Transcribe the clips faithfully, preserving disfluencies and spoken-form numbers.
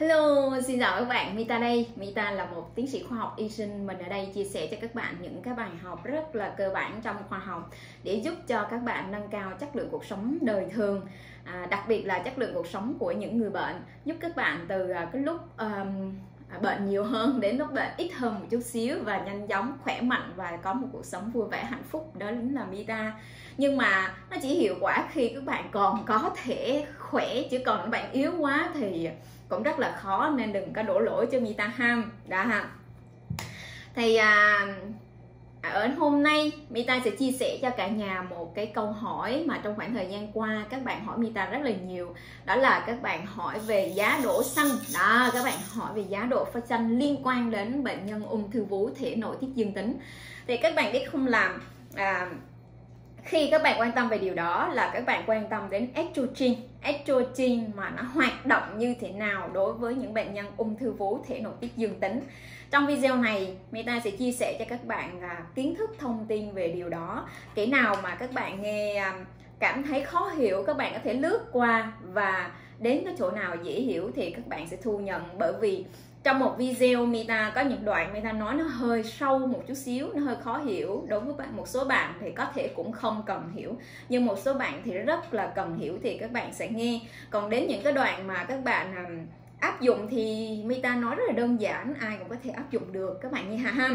Hello, xin chào các bạn, Mita đây. Mita là một tiến sĩ khoa học y sinh. Mình ở đây chia sẻ cho các bạn những cái bài học rất là cơ bản trong khoa học để giúp cho các bạn nâng cao chất lượng cuộc sống đời thường, à, đặc biệt là chất lượng cuộc sống của những người bệnh, giúp các bạn từ cái lúc um, bệnh nhiều hơn đến lúc bệnh ít hơn một chút xíu và nhanh chóng, khỏe mạnh và có một cuộc sống vui vẻ, hạnh phúc. Đó chính là Mita. Nhưng mà nó chỉ hiệu quả khi các bạn còn có thể khỏe, chứ còn các bạn yếu quá thì cũng rất là khó, nên đừng có đổ lỗi cho Mita ham đã ha. Thì à, ở hôm nay Mita sẽ chia sẻ cho cả nhà một cái câu hỏi mà trong khoảng thời gian qua các bạn hỏi Mita rất là nhiều, đó là các bạn hỏi về giá đỗ xanh. Đó, các bạn hỏi về giá đỗ pha xanh liên quan đến bệnh nhân ung thư vú thể nội tiết dương tính. Thì các bạn biết không làm à, khi các bạn quan tâm về điều đó là các bạn quan tâm đến estrogen, estrogen mà nó hoạt động như thế nào đối với những bệnh nhân ung thư vú thể nội tiết dương tính. Trong video này, Mita sẽ chia sẻ cho các bạn kiến thức, thông tin về điều đó. Kỹ nào mà các bạn nghe cảm thấy khó hiểu, các bạn có thể lướt qua, và đến cái chỗ nào dễ hiểu thì các bạn sẽ thu nhận. Bởi vì trong một video Mita có những đoạn Mita nói nó hơi sâu một chút xíu, nó hơi khó hiểu. Đối với bạn, một số bạn thì có thể cũng không cần hiểu, nhưng một số bạn thì rất là cần hiểu thì các bạn sẽ nghe. Còn đến những cái đoạn mà các bạn áp dụng thì Mita nói rất là đơn giản, ai cũng có thể áp dụng được các bạn nghe ha ha.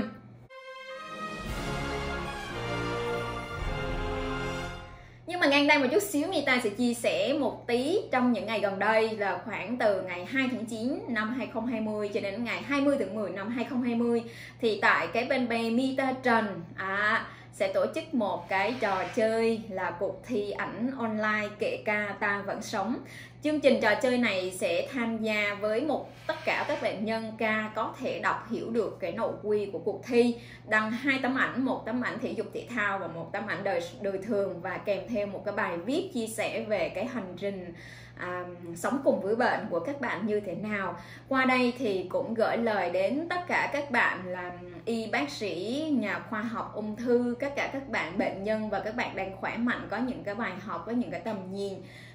Nhưng mà ngang đây một chút xíu Mita sẽ chia sẻ một tí. Trong những ngày gần đây là khoảng từ ngày hai tháng chín năm hai không hai không cho đến ngày hai mươi tháng mười năm hai không hai không, thì tại cái bên bề Mita TRAN à, sẽ tổ chức một cái trò chơi là cuộc thi ảnh online Kể Ca Ta Vẫn Sống. Chương trình trò chơi này sẽ tham gia với một tất cả các bệnh nhân ca có thể đọc hiểu được cái nội quy của cuộc thi, đăng hai tấm ảnh, một tấm ảnh thể dục thể thao và một tấm ảnh đời đời thường, và kèm theo một cái bài viết chia sẻ về cái hành trình à, sống cùng với bệnh của các bạn như thế nào. Qua đây thì cũng gửi lời đến tất cả các bạn là y bác sĩ, nhà khoa học ung thư, tất cả các bạn bệnh nhân và các bạn đang khỏe mạnh, có những cái bài học, có những cái tầm nhìn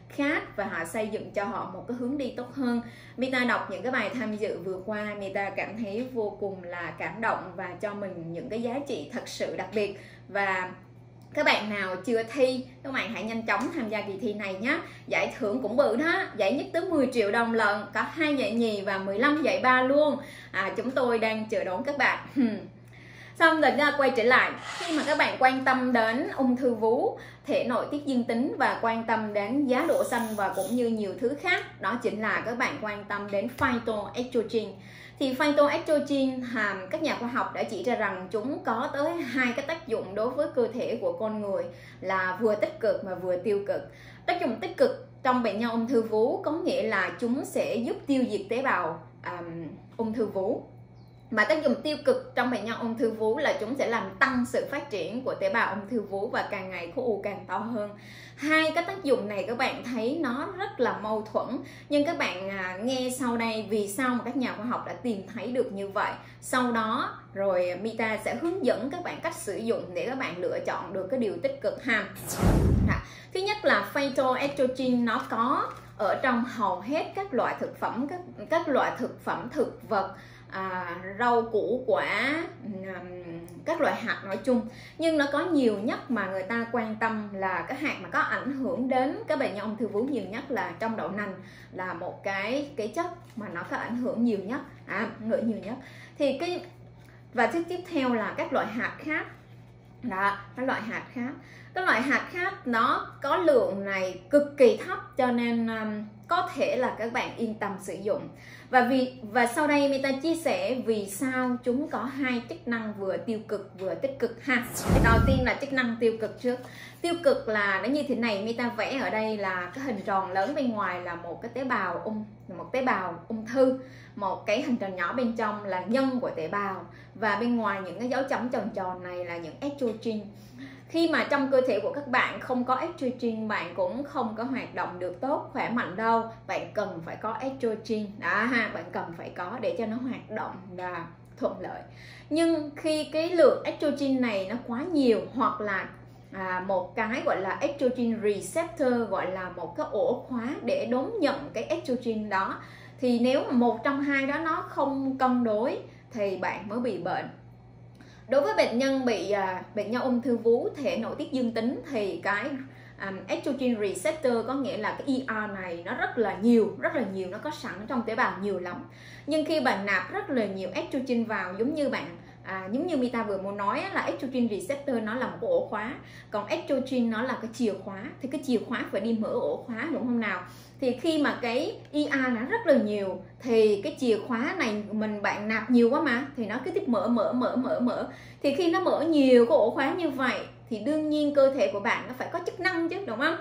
khác và họ xây dựng cho họ một cái hướng đi tốt hơn. Mita đọc những cái bài tham dự vừa qua, Mita cảm thấy vô cùng là cảm động và cho mình những cái giá trị thật sự đặc biệt. Và các bạn nào chưa thi, các bạn hãy nhanh chóng tham gia kỳ thi này nhé. Giải thưởng cũng bự đó, giải nhất tới mười triệu đồng lận, có hai giải nhì và mười lăm giải ba luôn. À, chúng tôi đang chờ đón các bạn. Xong rồi quay trở lại, khi mà các bạn quan tâm đến ung thư vú thể nội tiết dương tính và quan tâm đến giá đỗ xanh và cũng như nhiều thứ khác, đó chính là các bạn quan tâm đến phytoestrogen. Thì phytoestrogen, các nhà khoa học đã chỉ ra rằng chúng có tới hai cái tác dụng đối với cơ thể của con người là vừa tích cực mà vừa tiêu cực. Tác dụng tích cực trong bệnh nhân ung thư vú có nghĩa là chúng sẽ giúp tiêu diệt tế bào um, ung thư vú. Mà tác dụng tiêu cực trong bệnh nhân ung thư vú là chúng sẽ làm tăng sự phát triển của tế bào ung thư vú và càng ngày khối u càng to hơn. Hai cái tác dụng này các bạn thấy nó rất là mâu thuẫn, nhưng các bạn nghe sau đây vì sao mà các nhà khoa học đã tìm thấy được như vậy. Sau đó rồi Mita sẽ hướng dẫn các bạn cách sử dụng để các bạn lựa chọn được cái điều tích cực ha. Thứ nhất là phytoestrogen nó có ở trong hầu hết các loại thực phẩm, các, các loại thực phẩm thực vật, À, rau củ quả, các loại hạt nói chung. Nhưng nó có nhiều nhất mà người ta quan tâm là cái hạt mà có ảnh hưởng đến các bệnh nhân ung thư vú nhiều nhất là trong đậu nành, là một cái cái chất mà nó có ảnh hưởng nhiều nhất, à, ngựa nhiều nhất. Thì cái và thứ tiếp theo là các loại hạt khác. Đó, các loại hạt khác. Các loại hạt khác nó có lượng này cực kỳ thấp, cho nên um, có thể là các bạn yên tâm sử dụng. Và vì và sau đây Mita chia sẻ vì sao chúng có hai chức năng vừa tiêu cực vừa tích cực ha. Đầu tiên là chức năng tiêu cực trước. Tiêu cực là nó như thế này, Mita vẽ ở đây là cái hình tròn lớn bên ngoài là một cái tế bào ung một tế bào ung thư, một cái hình tròn nhỏ bên trong là nhân của tế bào, và bên ngoài những cái dấu chấm tròn tròn này là những estrogen. Khi mà trong cơ thể của các bạn không có estrogen, bạn cũng không có hoạt động được tốt, khỏe mạnh đâu. Bạn cần phải có estrogen, đó, bạn cần phải có để cho nó hoạt động là thuận lợi. Nhưng khi cái lượng estrogen này nó quá nhiều, hoặc là à, một cái gọi là estrogen receptor, gọi là một cái ổ khóa để đón nhận cái estrogen đó, Thì nếu mà một trong hai đó nó không cân đối thì bạn mới bị bệnh. Đối với bệnh nhân bị bệnh nhân ung thư vú thể nội tiết dương tính thì cái um, estrogen receptor, có nghĩa là cái E R này nó rất là nhiều, rất là nhiều, nó có sẵn trong tế bào nhiều lắm. Nhưng khi bạn nạp rất là nhiều estrogen vào, giống như bạn À, giống như Mita vừa muốn nói là estrogen receptor nó là một cái ổ khóa, còn estrogen nó là cái chìa khóa, thì cái chìa khóa phải đi mở ổ khóa, đúng không nào? Thì khi mà cái E R nó rất là nhiều thì cái chìa khóa này mình bạn nạp nhiều quá mà, thì nó cứ tiếp mở mở mở mở mở. Thì khi nó mở nhiều cái ổ khóa như vậy thì đương nhiên cơ thể của bạn nó phải có chức năng chứ, đúng không?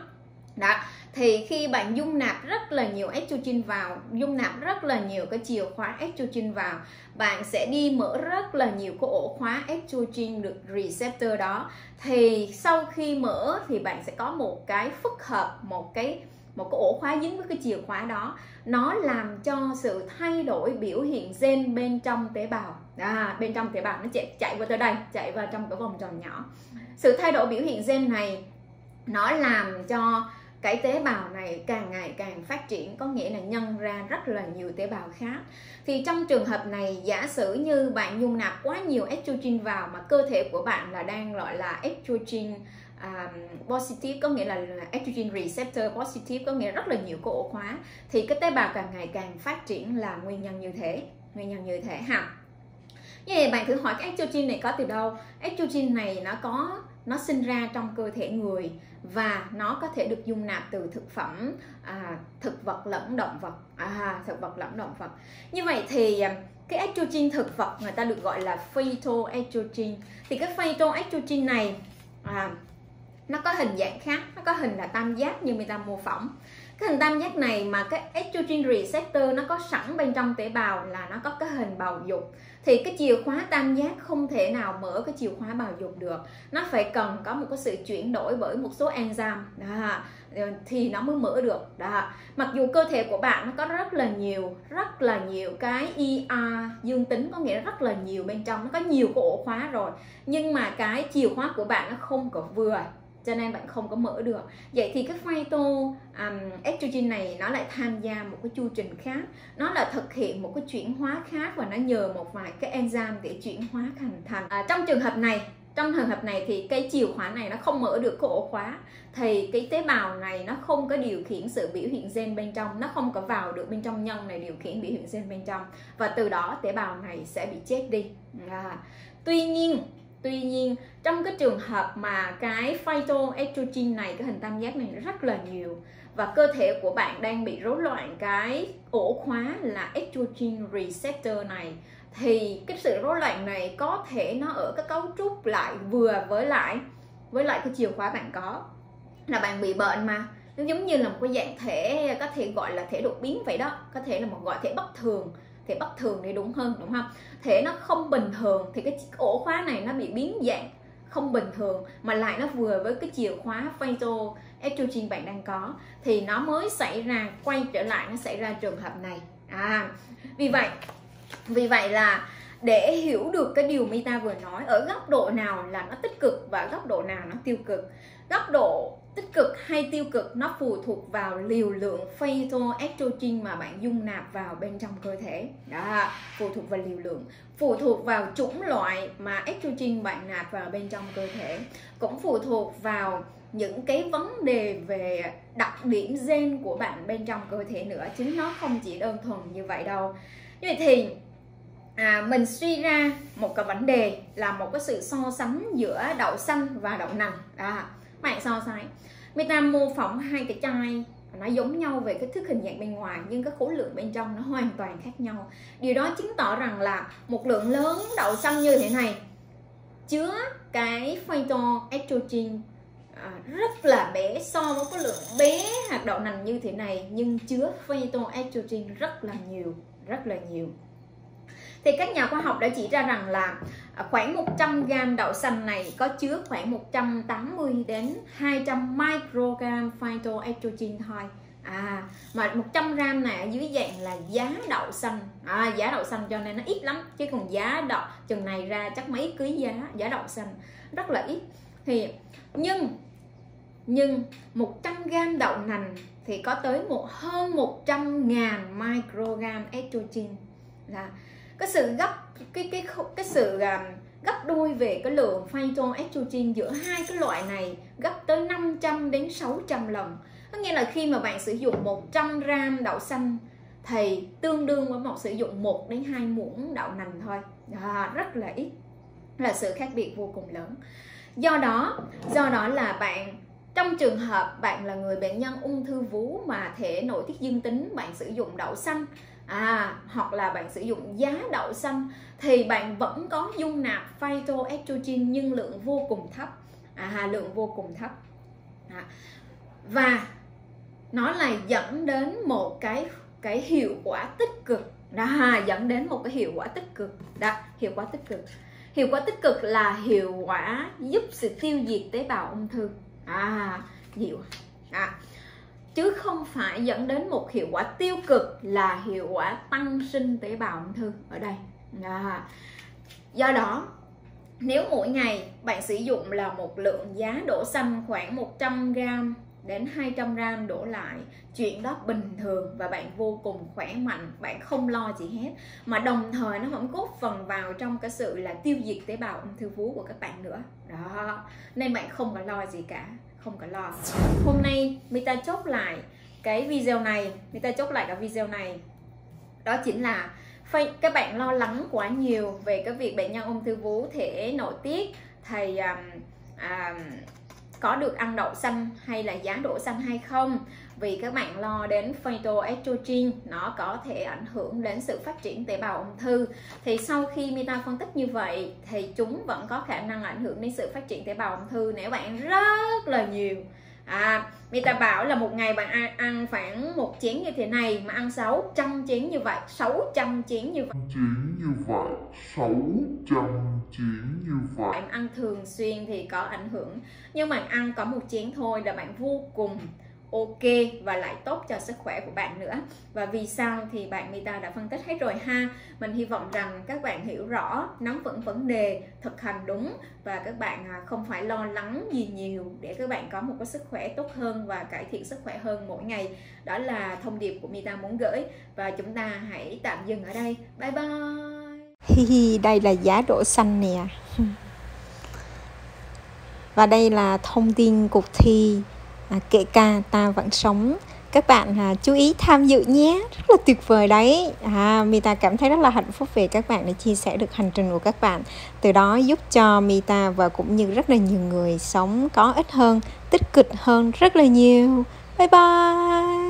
Đó, thì khi bạn dung nạp rất là nhiều estrogen vào, dung nạp rất là nhiều cái chìa khóa estrogen vào, bạn sẽ đi mở rất là nhiều cái ổ khóa estrogen được receptor đó. Thì sau khi mở thì bạn sẽ có một cái phức hợp, một cái một cái ổ khóa dính với cái chìa khóa đó, nó làm cho sự thay đổi biểu hiện gen bên trong tế bào. À, bên trong tế bào nó chạy chạy vào tới đây, chạy vào trong cái vòng tròn nhỏ. Sự thay đổi biểu hiện gen này nó làm cho cái tế bào này càng ngày càng phát triển, có nghĩa là nhân ra rất là nhiều tế bào khác. Thì trong trường hợp này, giả sử như bạn dung nạp quá nhiều estrogen vào mà cơ thể của bạn là đang gọi là estrogen um, positive, có nghĩa là estrogen receptor positive, có nghĩa rất là nhiều cái ổ khóa, thì cái tế bào càng ngày càng phát triển là nguyên nhân như thế, nguyên nhân như thế ha. Như vậy bạn thử hỏi cái estrogen này có từ đâu? Estrogen này nó có nó sinh ra trong cơ thể người và nó có thể được dung nạp từ thực phẩm, à, thực vật lẫn động vật, à, thực vật lẫn động vật. Như vậy thì cái estrogen thực vật người ta được gọi là phytoestrogen. Thì cái phytoestrogen này à, nó có hình dạng khác, nó có hình là tam giác như người ta mô phỏng. Cái hình tam giác này mà cái estrogen receptor nó có sẵn bên trong tế bào là nó có cái hình bào dục. Thì cái chìa khóa tam giác không thể nào mở cái chìa khóa bào dục được. Nó phải cần có một cái sự chuyển đổi bởi một số enzyme đó, thì nó mới mở được đó. Mặc dù cơ thể của bạn nó có rất là nhiều, rất là nhiều cái E R dương tính, có nghĩa rất là nhiều bên trong, nó có nhiều cái ổ khóa rồi, nhưng mà cái chìa khóa của bạn nó không có vừa, cho nên bạn không có mở được. Vậy thì cái phyto um, estrogen này nó lại tham gia một cái chu trình khác, nó là thực hiện một cái chuyển hóa khác và nó nhờ một vài cái enzyme để chuyển hóa thành thành. À, trong trường hợp này, trong trường hợp này thì cái chìa khóa này nó không mở được cái ổ khóa, thì cái tế bào này nó không có điều khiển sự biểu hiện gen bên trong, nó không có vào được bên trong nhân này điều khiển biểu hiện gen bên trong, và từ đó tế bào này sẽ bị chết đi. À, tuy nhiên Tuy nhiên, trong cái trường hợp mà cái phytoestrogen này, cái hình tam giác này rất là nhiều và cơ thể của bạn đang bị rối loạn cái ổ khóa là estrogen receptor này, thì cái sự rối loạn này có thể nó ở cái cấu trúc lại vừa với lại với lại cái chìa khóa bạn có, là bạn bị bệnh mà. Nó giống như là một cái dạng thể, có thể gọi là thể đột biến vậy đó, có thể là một gọi thể bất thường. Thể bất thường thì đúng hơn, đúng không? Thể nó không bình thường, thì cái ổ khóa này nó bị biến dạng không bình thường mà lại nó vừa với cái chìa khóa phytoestrogen bạn đang có, thì nó mới xảy ra, quay trở lại nó xảy ra trường hợp này. À, vì vậy vì vậy là để hiểu được cái điều Mita vừa nói, ở góc độ nào là nó tích cực và góc độ nào nó tiêu cực. Góc độ tích cực hay tiêu cực nó phụ thuộc vào liều lượng phytoestrogen mà bạn dung nạp vào bên trong cơ thể. Đó, phụ thuộc vào liều lượng, phụ thuộc vào chủng loại mà estrogen bạn nạp vào bên trong cơ thể, cũng phụ thuộc vào những cái vấn đề về đặc điểm gen của bạn bên trong cơ thể nữa, chứ nó không chỉ đơn thuần như vậy đâu. Như vậy thì À, mình suy ra một cái vấn đề là một cái sự so sánh giữa đậu xanh và đậu nành. À, bạn so sánh, Mita mô phỏng hai cái chai nó giống nhau về cái thức hình dạng bên ngoài nhưng cái khối lượng bên trong nó hoàn toàn khác nhau. Điều đó chứng tỏ rằng là một lượng lớn đậu xanh như thế này chứa cái phytoestrogen à, rất là bé so với cái lượng bé hạt đậu nành như thế này nhưng chứa phytoestrogen rất là nhiều, rất là nhiều. Thì các nhà khoa học đã chỉ ra rằng là khoảng một trăm gam đậu xanh này có chứa khoảng một trăm tám mươi đến hai trăm microgram phytoestrogen thôi. À, mà một trăm gam này ở dưới dạng là giá đậu xanh. À, giá đậu xanh cho nên nó ít lắm, chứ còn giá đậu chừng này ra chắc mấy ký giá, giá đậu xanh rất là ít. Thì nhưng nhưng một trăm gam đậu nành thì có tới một hơn một trăm nghìn microgram estrogen, là cái sự gấp cái cái cái sự gấp đôi về cái lượng phytoestrogen giữa hai cái loại này, gấp tới năm trăm đến sáu trăm lần. Có nghĩa là khi mà bạn sử dụng một trăm gram đậu xanh thì tương đương với một sử dụng một đến hai muỗng đậu nành thôi. À, rất là ít, là sự khác biệt vô cùng lớn. Do đó, do đó là bạn, trong trường hợp bạn là người bệnh nhân ung thư vú mà thể nội tiết dương tính, bạn sử dụng đậu xanh à, hoặc là bạn sử dụng giá đậu xanh thì bạn vẫn có dung nạp phytoestrogen nhưng lượng vô cùng thấp, à, lượng vô cùng thấp à. Và nó là dẫn đến một cái cái hiệu quả tích cực đó, dẫn đến một cái hiệu quả tích cực đó, hiệu quả tích cực hiệu quả tích cực là hiệu quả giúp sự tiêu diệt tế bào ung thư à, dịu à. Chứ không phải dẫn đến một hiệu quả tiêu cực là hiệu quả tăng sinh tế bào ung thư ở đây à. Do đó nếu mỗi ngày bạn sử dụng là một lượng giá đỗ xanh khoảng một trăm gram đến hai trăm gram đổ lại, chuyện đó bình thường và bạn vô cùng khỏe mạnh, bạn không lo gì hết, mà đồng thời nó không góp phần vào trong cái sự là tiêu diệt tế bào ung thư vú của các bạn nữa đó, nên bạn không có lo gì cả, không có lo. Hôm nay Mita chốt lại cái video này, Mita chốt lại cái video này đó chính là các bạn lo lắng quá nhiều về cái việc bệnh nhân ung thư vú thể nội tiết thì um, um, có được ăn đậu xanh hay là giá đỗ xanh hay không, vì các bạn lo đến phytoestrogen nó có thể ảnh hưởng đến sự phát triển tế bào ung thư. Thì sau khi Mita phân tích như vậy thì chúng vẫn có khả năng ảnh hưởng đến sự phát triển tế bào ung thư nếu bạn rất là nhiều à. Mita bảo là một ngày bạn ăn khoảng một chén như thế này mà ăn sáu trăm chén như vậy, sáu trăm chén như vậy, chén như vậy, sáu trăm chén như vậy. Bạn ăn thường xuyên thì có ảnh hưởng, nhưng bạn ăn có một chén thôi là bạn vô cùng ok và lại tốt cho sức khỏe của bạn nữa. Và vì sao thì bạn Mita đã phân tích hết rồi ha. Mình hy vọng rằng các bạn hiểu rõ, nắm vững vấn đề, thực hành đúng và các bạn không phải lo lắng gì nhiều để các bạn có một cái sức khỏe tốt hơn và cải thiện sức khỏe hơn mỗi ngày. Đó là thông điệp của Mita muốn gửi và chúng ta hãy tạm dừng ở đây. Bye bye. Đây là giá đỗ xanh nè. Và đây là thông tin cuộc thi À, kể cả ta vẫn sống. Các bạn à, chú ý tham dự nhé. Rất là tuyệt vời đấy à, Mita cảm thấy rất là hạnh phúc về các bạn đã chia sẻ được hành trình của các bạn, từ đó giúp cho Mita và cũng như rất là nhiều người sống có ích hơn, tích cực hơn rất là nhiều. Bye bye.